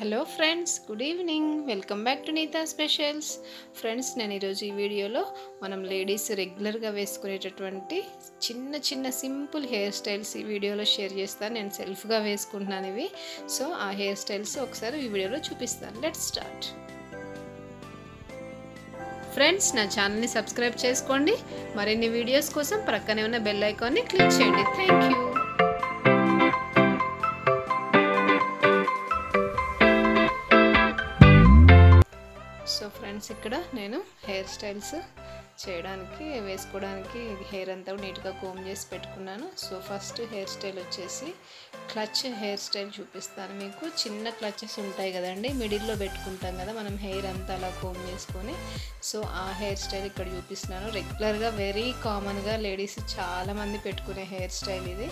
Hello friends good evening welcome back to Neeta specials friends नेनु ई video मनम ladies regular गा वेसुकुनेटटुवंटि चिन्न चिन्न सिंपल हेयर स्टाइल्स ई वीडियो शेर चेस्तानु नेनु सेल्फ गा वेसुकुंटानु इवि सो आ हेयर स्टाइल्स ओकसारि ई वीडियो चूपिस्तानु लेट्स स्टार्ट फ्रेंड्स ना चैनल नि सब्सक्राइब चेसुकोंडि मरिन्नि वीडियोस कोसम पक्कने उन्न बेल ऐकान नि क्लिक चेयंडि थैंक यू सो फ्रेंड्स इक्कड़ नेनु हेयर स्टाइल्स चेयडानिकी वेसुकोवडानिकी हेयर अंता नीट्गा कोम चेसि पेट्टुकुन्नानु सो फस्ट हेयर स्टाइल वच्चेसी क्लच हेयर स्टाइल चूपिस्तानु मीकु चिन्न क्लचेस उंटायि कदंडी मिडिल्लो पेट्टुकुंटाम कदा मनं हेयर अंता अला कोम चेसुकोनि सो आ हेयर स्टाइल इक्कड़ चूपिस्तानु रेग्युलर गा वेरी कामन गा लेडीस चाला मंदी पेट्टुकुने हेयर स्टाइल इदि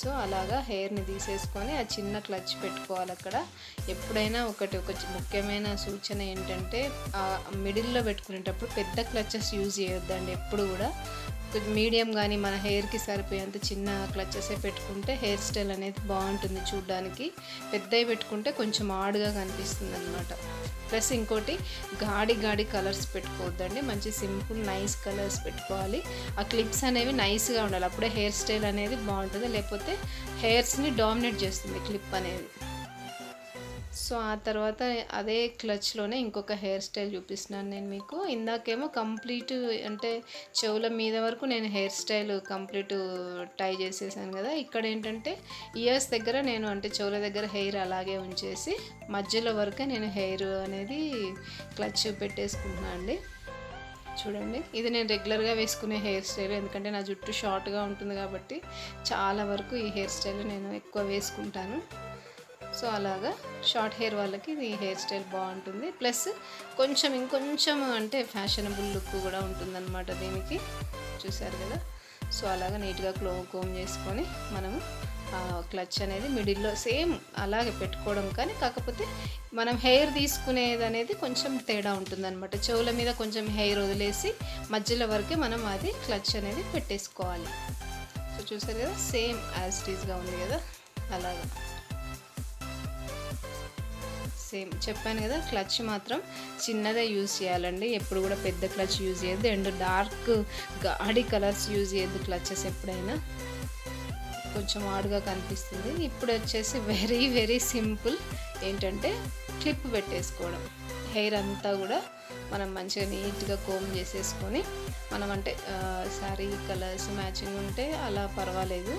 सो अलागा हेयर नि तीसेसुकोनि आ चिन्न क्लच पेट्टुकोवालि अक्कड़ एप्पुडैना ओकटे ओक मुख्यमैन सूचन एंटंटे आ मिडिल लो पेट्टुकुनेटप्पुडु पेद्द क्लचेस यूज चेयोद्दंडि एप्पुडु कूडा मीडियम गानी मन हेयर की सरिपोयेंत चिन्न क्लचेस पेट्टुकुंटे हेयर स्टाइल अनेदी बागुंटुंది చూడడానికి పెద్దవి పెట్టుకుంటే కొంచెం ఆడుగా కనిపిస్తుంది అన్నమాట ప్లస్ ఇంకోటి గాడి గాడి కలర్స్ పెట్టుకోవద్దండి మంచి సింపుల్ నైస్ కలర్స్ పెట్టుకోవాలి ఆ క్లిప్స్ అనేవి నైస్ గా ఉండాలి అప్పుడే హెయిర్ స్టైల్ అనేది బాగుంటుంది లేకపోతే హెయిర్స్ ని డామినేట్ చేస్తుంది క్లిప్ అనేది సో ఆ తర్వాత అదే క్లచ్ లోనే ఇంకొక హెయిర్ స్టైల్ చూపిస్తున్నాను నేను మీకు ఇందాకేమో కంప్లీట్ అంటే చెవుల మీద వరకు నేను హెయిర్ స్టైల్ కంప్లీట్ టై చేసేసాను కదా ఇక్కడ ఏంటంటే ఇయర్స్ దగ్గర నేను అంటే చెవుల దగ్గర హెయిర్ అలాగే ఉంచేసి మధ్యలో వరకు నేను హెయిర్ అనేది క్లచ్ పెట్టేసుకుంటున్నానండి చూడండి ఇది నేను రెగ్యులర్ గా వేసుకునే హెయిర్ స్టైల్ ఎందుకంటే నా జుట్టు షార్ట్ గా ఉంటుంది కాబట్టి చాలా వరకు ఈ హెయిర్ స్టైల్ నేను ఎక్కువ వేసుకుంటాను सो अलागा शार्ट हेयर वालकी इदी हेयर स्टाइल बागुंटुंది प्लस कोंचम इंकोंचम अंटे फैशनबుల్ లుక్ కూడా ఉంటుందన్నమాట దీనికి చూశారు కదా सो अलागा నీట్గా కోమ్ చేసుకొని మనము క్లచ్ అనేది మిడిల్ లో సేమ్ అలాగే పెట్టుకోవడం కానీ కాకపోతే మనం హెయిర్ తీసుకునేది అనేది కొంచెం తేడా ఉంటుందన్నమాట చెవుల మీద కొంచెం హెయిర్ వదిలేసి మధ్యలో వరకే మనం అది క్లచ్ అనేది పెట్టేసుకోవాలి సో చూశారు కదా సేమ్ యాజ్ ఇట్ గా ఉంది కదా అలాగా సేమ్ చెప్పాను కదా క్లచ్ మాత్రం చిన్నదే యూస్ చేయాలండి ఎప్పుడు కూడా పెద్ద క్లచ్ యూస్ చేయద్దు అండ్ డార్క్ గాడి కలర్స్ యూస్ చేయద్దు క్లచెస్ ఎప్పుడైనా కొంచెం ఆడుగా కనిపిస్తుంది ఇప్పుడు వచ్చేసి వెరీ వెరీ సింపుల్ ఏంటంటే క్లిప్ పెట్టేసుకోవడం హెయిర్ అంతా కూడా మనం మంచిగా నీట్గా కోమ్ చేసేసుకొని మనం అంటే సారీ కలర్స్ మ్యాచింగ్ ఉంటే అలా పర్వాలేదు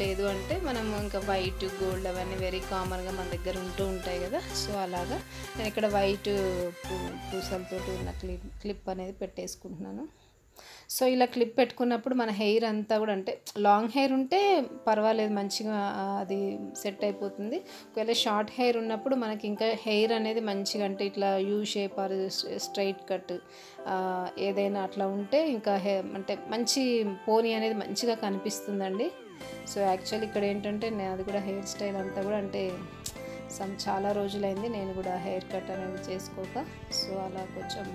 లేదు అంటే మనం ఇంకా వైట్ గోల్డ్ అవన్నీ వెరీ కామన్ గా మన దగ్గర ఉంటూ ఉంటాయి కదా సో అలాగా నేను ఇక్కడ వైట్ పూసలతోటి ఉన్న క్లిప్ అనేది పెట్టేసుకుంటున్నాను సో ఇలా క్లిప్ పెట్టుకున్నప్పుడు మన హెయిర్ అంతా కూడా అంటే లాంగ్ హెయిర్ ఉంటే పర్వాలేదు మంచిగా అది సెట్ అయిపోతుంది ఒకవేళ షార్ట్ హెయిర్ ఉన్నప్పుడు మనకి ఇంకా హెయిర్ అనేది మంచిగా అంటే ఇట్లా U shape or straight cut ఏదైనా అట్లా ఉంటే ఇంకా అంటే మంచి పోనీ అనేది మంచిగా కనిపిస్తుందండి సో యాక్చువల్లీ ఇక్కడ ఏంటంటే నాది కూడా హెయిర్ స్టైల్ అంతా కూడా అంటే చాలా రోజులైంది నేను కూడా హెయిర్ కట్ అనేది చేసుకోక సో అలా కొంచెం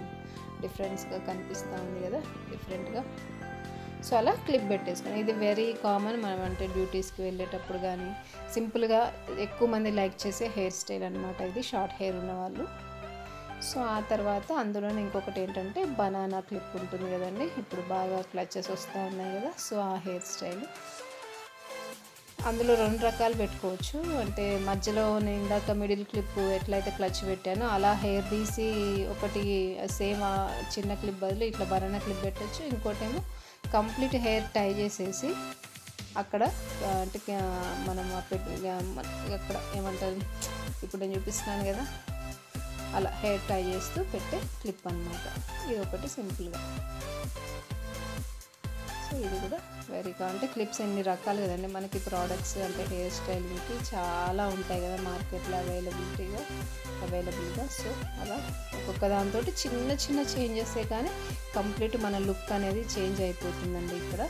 డిఫరెన్స్గా కనిపిస్తా ఉంది కదా డిఫరెంట్గా సో అలా క్లిప్ పెట్టేసుకున్నాను ఇది వెరీ కామన్ మనం అంటే డ్యూటీస్కి వెళ్ళేటప్పుడు కానీ సింపుల్గా ఎక్కువ మంది లైక్ చేసే హెయిర్ స్టైల్ అనమాట ఇది షార్ట్ హెయిర్ ఉన్నవాళ్ళు సో ఆ తర్వాత అందులోనే ఇంకొకటి ఏంటంటే బనానా క్లిప్ ఉంటుంది కదండి ఇప్పుడు బాగా క్లచెస్ వస్తూ ఉన్నాయి కదా సో ఆ హెయిర్ స్టైల్ అందులో రెండు రకాలు పెట్టుకోవచ్చు అంటే మధ్యలో నేను ఇందాక మిడిల్ క్లిప్ ఎట్లయితే క్లచ్ పెట్టానో అలా హెయిర్ తీసి ఒకటి సేమ్ చిన్న క్లిప్ బదులు ఇట్లా బనానా క్లిప్ పెట్టచ్చు ఇంకోటేమో కంప్లీట్ హెయిర్ టై చేసేసి అక్కడ అంటే మనం అక్కడ ఏమంటారు ఇప్పుడు నేను చూపిస్తున్నాను కదా అలా హెయిర్ టై చేస్తూ పెట్టే క్లిప్ అన్నమాట ఇది ఒకటి సింపుల్గా సో ఇది కూడా వెరీగా అంటే క్లిప్స్ ఎన్ని రకాలు కదండి మనకి ప్రోడక్ట్స్ అంటే హెయిర్ స్టైలింగ్కి చాలా ఉంటాయి కదా మార్కెట్లో అవైలబుల్గా సో అలా ఒక్కొక్క దాంతో చిన్న చిన్న చేంజెసే కానీ కంప్లీట్ మన లుక్ అనేది చేంజ్ అయిపోతుందండి ఇక్కడ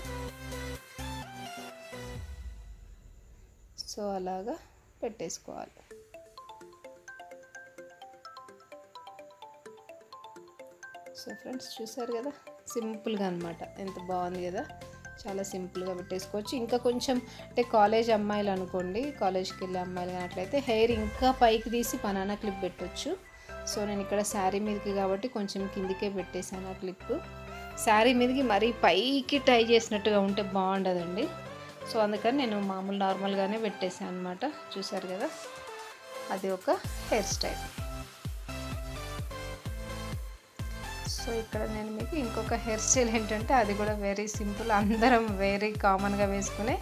సో అలాగా పెట్టేసుకోవాలి సో ఫ్రెండ్స్ చూసారు కదా సింపుల్గా అన్నమాట ఎంత బాగుంది కదా చాలా సింపుల్గా పెట్టేసుకోవచ్చు. ఇంకా కొంచెం అంటే కాలేజ్ అమ్మాయిలు అనుకోండి, కాలేజ్కి వెళ్ళే అమ్మాయిలు కానట్లయితే హెయిర్ ఇంకా పైకి తీసి బనానా క్లిప్ పెట్టొచ్చు. సో నేను ఇక్కడ శారీ మీదకి కాబట్టి కొంచెం కిందికే పెట్టేశాను. ఆ క్లిప్ శారీ మీదకి మరీ పైకి టై చేసినట్టుగా ఉంటే బాగుండదండి. సో అందుకని నేను మామూలు నార్మల్గానే పెట్టేశాను అనమాట. చూసారు కదా, అది ఒక హెయిర్ స్టైల్. సో ఇక్కడ నేను మీకు ఇంకొక హెయిర్ స్టైల్ ఏంటంటే, అది కూడా వెరీ సింపుల్, అందరం వెరీ కామన్గా వేసుకునే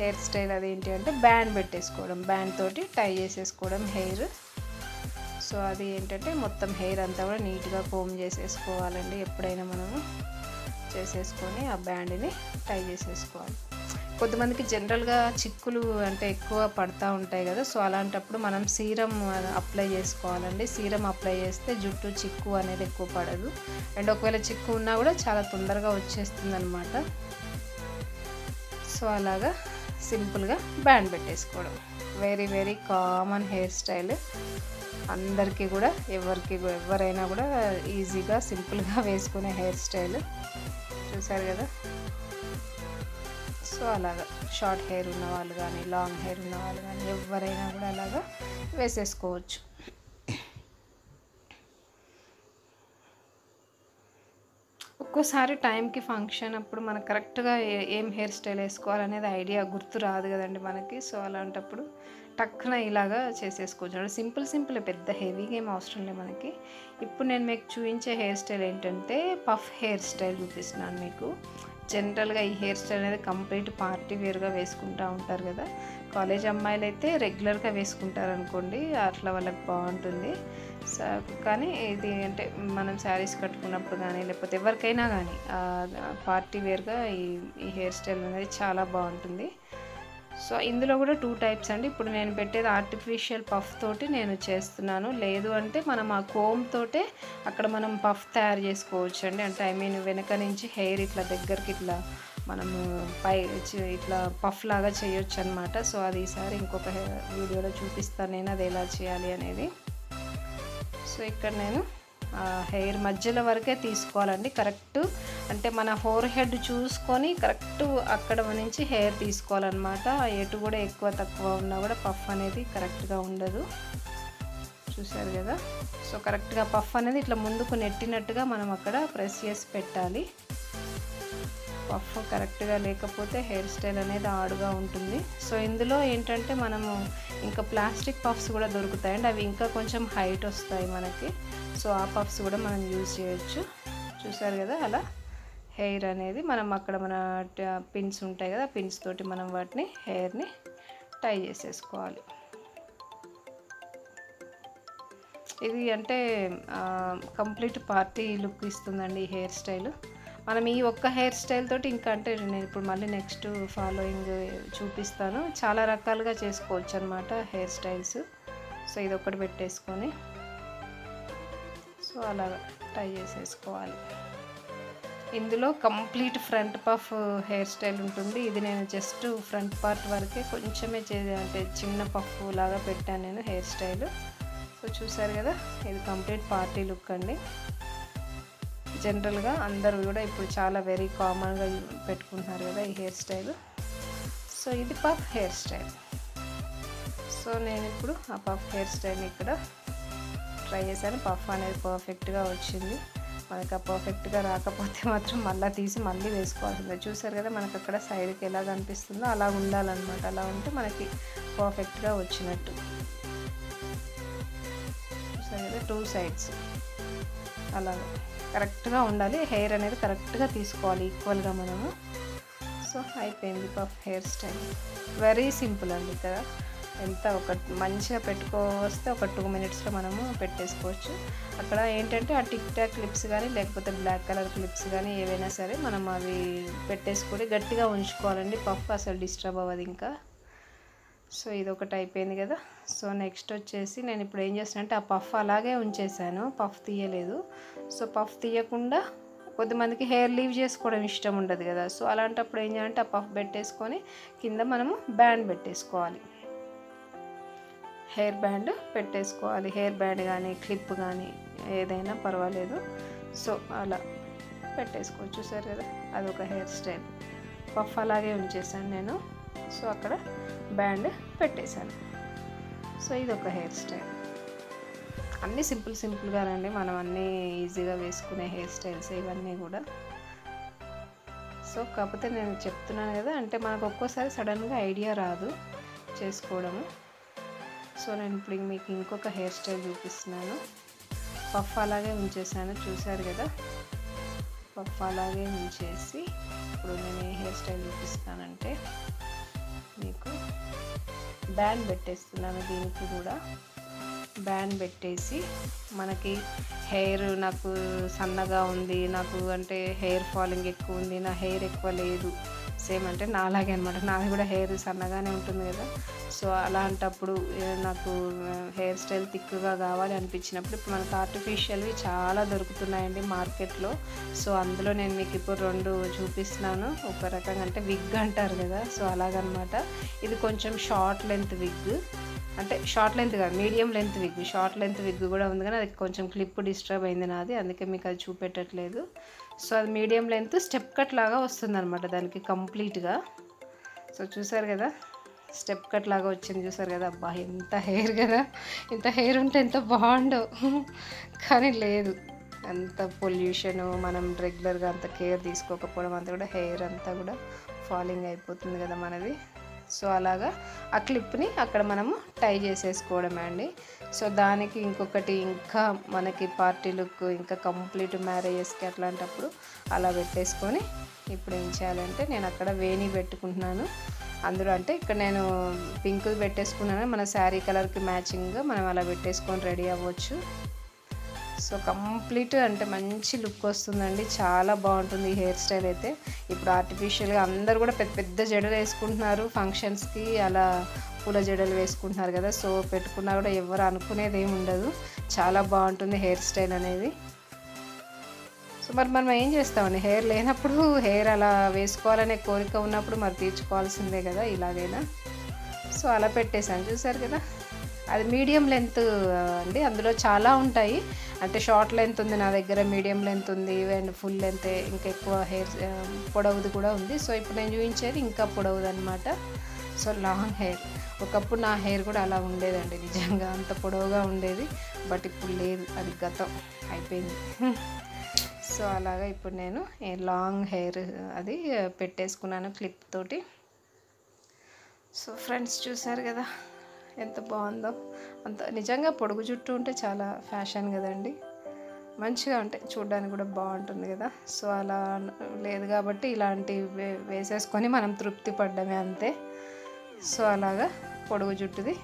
హెయిర్ స్టైల్. అది ఏంటి అంటే బ్యాండ్ పెట్టేసుకోవడం, బ్యాండ్ తోటి టై చేసేసుకోవడం హెయిర్. సో అది ఏంటంటే మొత్తం హెయిర్ అంతా కూడా నీట్గా కోమ్ చేసేసుకోవాలండి. ఎప్పుడైనా మనము చేసేసుకొని ఆ బ్యాండ్ని టై చేసేసుకోవాలి. కొంతమందికి జనరల్గా చిక్కులు అంటే ఎక్కువ పడతా ఉంటాయి కదా, సో అలాంటప్పుడు మనం సీరం అప్లై చేసుకోవాలండి. సీరం అప్లై చేస్తే జుట్టు చిక్కు అనేది ఎక్కువ పడదు, అండ్ ఒకవేళ చిక్కు ఉన్నా కూడా చాలా తొందరగా వచ్చేస్తుంది అనమాట. సో అలాగా సింపుల్గా బ్యాండ్ పెట్టేసుకోవడం very very common hair style. అందరికీ కూడా ఎవరైనా కూడా ఈజీగా సింపుల్గా వేసుకునే హెయిర్ స్టైల్. చూసారు కదా, సో అలాగా షార్ట్ హెయిర్ ఉన్నవాళ్ళు కానీ లాంగ్ హెయిర్ ఉన్నవాళ్ళు కానీ ఎవరైనా కూడా అలాగా వేసేసుకోవచ్చు. ఒక్కోసారి టైంకి ఫంక్షన్ అప్పుడు మనకు కరెక్ట్గా ఏం హెయిర్ స్టైల్ వేసుకోవాలనేది ఐడియా గుర్తు రాదు కదండి మనకి. సో అలాంటప్పుడు టక్కున ఇలాగా చేసేసుకోవచ్చు. సింపుల్ సింపుల్, పెద్ద హెవీగా ఏం అవసరం లేదు మనకి. ఇప్పుడు నేను మీకు చూపించే హెయిర్ స్టైల్ ఏంటంటే పఫ్ హెయిర్ స్టైల్ చూపిస్తున్నాను మీకు. జనరల్గా ఈ హెయిర్ స్టైల్ అనేది కంప్లీట్ పార్టీ వేర్గా వేసుకుంటూ ఉంటారు కదా, కాలేజ్ అమ్మాయిలు అయితే రెగ్యులర్గా వేసుకుంటారు అనుకోండి, అట్లా వాళ్ళకి బాగుంటుంది. సో కానీ ఇది అంటే మనం శారీస్ కట్టుకున్నప్పుడు కానీ లేకపోతే ఎవరికైనా కానీ పార్టీ వేర్గా ఈ హెయిర్ స్టైల్ అనేది చాలా బాగుంటుంది. సో ఇందులో కూడా 2 టైప్స్ అండి. ఇప్పుడు నేను పెట్టేది ఆర్టిఫిషియల్ పఫ్ తోటి నేను చేస్తున్నాను, లేదు అంటే మనం ఆ కోమ్ తోటే అక్కడ మనం పఫ్ తయారు చేసుకోవచ్చు అండి. అంటే ఐ మీన్ వెనక నుంచి హెయిర్ ఇట్లా దగ్గరికి ఇట్లా మనము పై ఇట్లా పఫ్ లాగా చేయొచ్చు అనమాట. సో అది ఈసారి ఇంకొక వీడియోలో చూపిస్తాను నేను అది ఎలా చేయాలి అనేది. సో ఇక్కడ నేను హెయిర్ మధ్యలో వరకే తీసుకోవాలండి, కరెక్ట్ అంటే మన ఫోర్ హెడ్ చూసుకొని కరెక్ట్ అక్కడ నుంచి హెయిర్ తీసుకోవాలన్నమాట. ఎటు కూడా ఎక్కువ తక్కువ ఉన్నా కూడా పఫ్ అనేది కరెక్ట్గా ఉండదు. చూసారు కదా, సో కరెక్ట్గా పఫ్ అనేది ఇట్లా ముందుకు నెట్టినట్టుగా మనం అక్కడ ప్రెస్ చేసి పెట్టాలి. పఫ్ కరెక్ట్గా లేకపోతే హెయిర్ స్టైల్ అనేది ఆడుగా ఉంటుంది. సో ఇందులో ఏంటంటే మనము ఇంకా ప్లాస్టిక్ పఫ్స్ కూడా దొరుకుతాయండి, అవి ఇంకా కొంచెం హైట్ వస్తాయి మనకి. సో ఆ పఫ్స్ కూడా మనం యూజ్ చేయొచ్చు. చూసారు కదా, అలా హెయిర్ అనేది మనం అక్కడ మన పిన్స్ ఉంటాయి కదా, పిన్స్ తోటి మనం వాటిని హెయిర్ని టై చేసేసుకోవాలి. ఇది అంటే కంప్లీట్ పార్టీ లుక్ ఇస్తుందండి ఈ హెయిర్ స్టైల్. మనం ఈ ఒక్క హెయిర్ స్టైల్ తోటి ఇంకా అంటే నేను ఇప్పుడు మళ్ళీ నెక్స్ట్ ఫాలోయింగ్ చూపిస్తాను, చాలా రకాలుగా చేసుకోవచ్చు అనమాట హెయిర్ స్టైల్స్. సో ఇది ఒకటి పెట్టేసుకొని సో అలా టై చేసేసుకోవాలి. ఇందులో complete front puff hair style ఉంటుంది. ఇది నేను జస్ట్ ఫ్రంట్ పార్ట్ వరకే కొంచెమే అంటే చిన్న పఫ్ లాగా పెట్టాను నేను హెయిర్ స్టైల్. సో చూసారు కదా, ఇది కంప్లీట్ పార్టీ లుక్ అండి. జనరల్గా అందరూ కూడా ఇప్పుడు చాలా వెరీ కామన్గా పెట్టుకుంటున్నారు కదా ఈ హెయిర్ స్టైల్. సో ఇది పఫ్ హెయిర్ స్టైల్. సో నేను ఇప్పుడు ఆ పఫ్ హెయిర్ స్టైల్ని ఇక్కడ ట్రై చేశాను. పఫ్ అనేది పర్ఫెక్ట్గా వచ్చింది మనకు. ఆ పర్ఫెక్ట్గా రాకపోతే మాత్రం మళ్ళీ తీసి మళ్ళీ వేసుకోవాల్సిందే. చూసారు కదా, మనకు అక్కడ సైడ్కి ఎలా కనిపిస్తుందో అలా ఉండాలన్నమాట. అలా ఉంటే మనకి పర్ఫెక్ట్గా వచ్చినట్టు. చూసారు కదా, 2 సైడ్స్ అలా కరెక్ట్గా ఉండాలి. హెయిర్ అనేది కరెక్ట్గా తీసుకోవాలి ఈక్వల్గా మనము. సో అయిపోయింది puff hair style. Very simple అండి కదా, ఎంత ఒక మంచిగా పెట్టుకోవస్తే ఒక 2 మినిట్స్లో మనము పెట్టేసుకోవచ్చు. అక్కడ ఏంటంటే ఆ టిక్ టాక్ క్లిప్స్ కానీ లేకపోతే బ్లాక్ కలర్ క్లిప్స్ కానీ ఏవైనా సరే మనం అవి పెట్టేసుకొని గట్టిగా ఉంచుకోవాలండి. పఫ్ అసలు డిస్టర్బ్ అవ్వదు ఇంకా. సో ఇది ఒకటి అయిపోయింది కదా. సో నెక్స్ట్ వచ్చేసి నేను ఇప్పుడు ఏం చేస్తానంటే ఆ పఫ్ అలాగే ఉంచేసాను, పఫ్ తీయలేదు. సో పఫ్ తీయకుండా కొంతమందికి హెయిర్ లీవ్ చేసుకోవడం ఇష్టం ఉండదు కదా, సో అలాంటప్పుడు ఏం చేయాలంటే ఆ పఫ్ పెట్టేసుకొని కింద మనము బ్యాండ్ పెట్టేసుకోవాలి, హెయిర్ బ్యాండ్ పెట్టేసుకోవాలి. హెయిర్ బ్యాండ్ కానీ క్లిప్ కానీ ఏదైనా పర్వాలేదు. సో అలా పెట్టేసుకోవచ్చు. చూసారు కదా, అదొక హెయిర్ స్టైల్. పఫ్ అలాగే ఉంచేసాను నేను. సో అక్కడ బ్యాండ్ పెట్టేశాను. సో ఇది ఒక హెయిర్ స్టైల్. అన్నీ సింపుల్ సింపుల్గానండి, మనం అన్నీ ఈజీగా వేసుకునే హెయిర్ స్టైల్స్ ఇవన్నీ కూడా. సో కాకపోతే నేను చెప్తున్నాను కదా, అంటే మనకు ఒక్కోసారి సడన్గా ఐడియా రాదు చేసుకోవడము. సో నేను ఇప్పుడు మీకు ఇంకొక హెయిర్ స్టైల్ చూపిస్తున్నాను. పఫ్ అలాగే ఉంచేసాను, చూసారు కదా, పఫ్ అలాగే ఉంచేసి ఇప్పుడు నేను ఏ హెయిర్ స్టైల్ చూపిస్తానంటే మీకు బ్యాండ్ పెట్టేస్తున్నాను. దీనికి కూడా బ్యాండ్ పెట్టేసి మనకి హెయిర్ నాకు సన్నగా ఉంది, నాకు అంటే హెయిర్ ఫాలింగ్ ఎక్కువ ఉంది, నా హెయిర్ ఎక్కువ లేదు, సేమ్ అంటే నా అలాగే అనమాట, నాది కూడా హెయిర్ సన్నగానే ఉంటుంది కదా. సో అలాంటప్పుడు నాకు హెయిర్ స్టైల్ థిక్గా కావాలి అనిపించినప్పుడు ఇప్పుడు మనకు ఆర్టిఫిషియల్వి చాలా దొరుకుతున్నాయండి మార్కెట్లో. సో అందులో నేను మీకు ఇప్పుడు రెండు చూపిస్తున్నాను. ఒక రకంగా అంటే విగ్ అంటారు కదా, సో అలాగనమాట. ఇది కొంచెం షార్ట్ లెంత్ విగ్, అంటే షార్ట్ లెంత్ కాదు medium length wig, short length wig కూడా ఉంది కానీ అది కొంచెం క్లిప్ డిస్టర్బ్ అయింది నాది, అందుకే మీకు అది చూపెట్టట్లేదు. సో అది మీడియం లెంత్ స్టెప్ కట్ లాగా వస్తుందన్నమాట దానికి కంప్లీట్గా. సో చూసారు కదా స్టెప్ కట్ లాగా వచ్చింది, చూసారు కదా, అబ్బా ఎంత హెయిర్ కదా, ఇంత హెయిర్ ఉంటే ఎంత బాగుండవు కానీ లేదు, అంత పొల్యూషను మనం రెగ్యులర్గా అంత కేర్ తీసుకోకపోవడం అంతా కూడా హెయిర్ అంతా కూడా ఫాలింగ్ అయిపోతుంది కదా మనది. సో అలాగా ఆ క్లిప్ని అక్కడ మనము టై చేసేసుకోవడమే అండి. సో దానికి ఇంకొకటి ఇంకా మనకి పార్టీ లుక్ ఇంకా కంప్లీట్ మ్యారేజెస్కి అట్లాంటప్పుడు అలా పెట్టేసుకొని ఇప్పుడు ఏం చేయాలంటే నేను అక్కడ వేణి పెట్టుకుంటున్నాను. అందులో అంటే ఇక్కడ నేను పింక్ పెట్టేసుకున్నాను, మన శారీ కలర్కి మ్యాచింగ్గా మనం అలా పెట్టేసుకొని రెడీ అవ్వచ్చు. సో కంప్లీట్ అంటే మంచి లుక్ వస్తుందండి, చాలా బాగుంటుంది ఈ హెయిర్ స్టైల్ అయితే. ఇప్పుడు ఆర్టిఫిషియల్గా అందరూ కూడా పెద్ద పెద్ద జడలు వేసుకుంటున్నారు, ఫంక్షన్స్కి అలా పూల జడలు వేసుకుంటున్నారు కదా. సో పెట్టుకున్నా కూడా ఎవరు అనుకునేది ఏమి ఉండదు, చాలా బాగుంటుంది హెయిర్ స్టైల్ అనేది. సో మరి మనం ఏం చేస్తామండి, హెయిర్ లేనప్పుడు హెయిర్ అలా వేసుకోవాలనే కోరిక ఉన్నప్పుడు మరి తీర్చుకోవాల్సిందే కదా ఇలాగైనా. సో అలా పెట్టేశాను, చూసారు కదా, అది మీడియం లెంత్ అండి. అందులో చాలా ఉంటాయి, అంటే షార్ట్ లెంత్ ఉంది నా దగ్గర, మీడియం లెంత్ ఉంది, అండ్ ఫుల్ లెంత్ ఇంకా ఎక్కువ హెయిర్ పొడవుది కూడా ఉంది. సో ఇప్పుడు నేను చూపించేది ఇంకా పొడవుది అనమాట. సో లాంగ్ హెయిర్, ఒకప్పుడు నా హెయిర్ కూడా అలా ఉండేదండి నిజంగా, అంత పొడవుగా ఉండేది, బట్ ఇప్పుడు లేదు, అది గతం అయిపోయింది. సో అలాగా ఇప్పుడు నేను లాంగ్ హెయిర్ అది పెట్టేసుకున్నాను క్లిప్ తోటి. సో ఫ్రెండ్స్ చూసారు కదా ఎంత బాగుందో, అంత నిజంగా పొడుగు జుట్టు ఉంటే చాలా ఫ్యాషన్ కదండి, మంచిగా ఉంటాయి, చూడ్డానికి కూడా బాగుంటుంది కదా. సో అలా లేదు కాబట్టి ఇలాంటి వేసేసుకొని మనం తృప్తి పడ్డమే అంతే. సో అలాగా పొడుగు జుట్టుది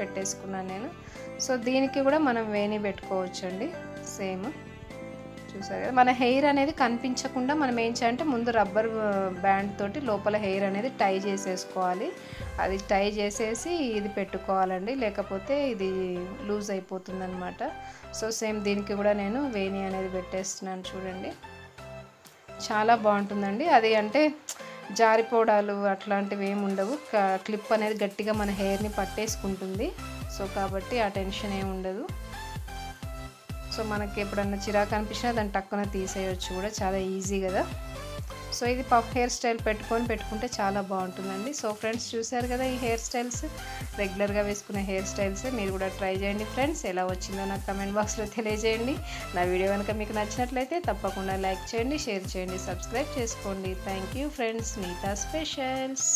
పెట్టేసుకున్నాను నేను. సో దీనికి కూడా మనం వేణి పెట్టుకోవచ్చండి సేమ్, చూసారు కదా. మన హెయిర్ అనేది కనిపించకుండా మనం ఏం చేయాలంటే ముందు రబ్బర్ బ్యాండ్ తోటి లోపల హెయిర్ అనేది టై చేసేసుకోవాలి, అది టై చేసేసి ఇది పెట్టుకోవాలండి, లేకపోతే ఇది లూజ్ అయిపోతుంది అనమాట. సో సేమ్ దీనికి కూడా నేను వేణి అనేది పెట్టేస్తున్నాను, చూడండి చాలా బాగుంటుందండి అది. అంటే జారిపోవడాలు అట్లాంటివి ఏమి ఉండవు, క్లిప్ అనేది గట్టిగా మన హెయిర్ని పట్టేసుకుంటుంది. సో కాబట్టి ఆ టెన్షన్ ఏమి ఉండదు. సో మనకి ఎప్పుడన్నా చిరాకు అనిపించినా దాన్ని టక్కున తీసేయచ్చు కూడా, చాలా ఈజీ కదా. సో ఇది పఫ్ హెయిర్ స్టైల్ పెట్టుకుంటే చాలా బాగుంటుందండి. సో ఫ్రెండ్స్ చూసారు కదా ఈ హెయిర్ స్టైల్స్, రెగ్యులర్గా వేసుకునే హెయిర్ స్టైల్స్ మీరు కూడా ట్రై చేయండి ఫ్రెండ్స్. ఎలా వచ్చిందో నాకు కమెంట్ బాక్స్లో తెలియజేయండి. నా వీడియో కనుక మీకు నచ్చినట్లయితే తప్పకుండా లైక్ చేయండి, షేర్ చేయండి, సబ్స్క్రైబ్ చేసుకోండి. Thank you friends, Nita specials.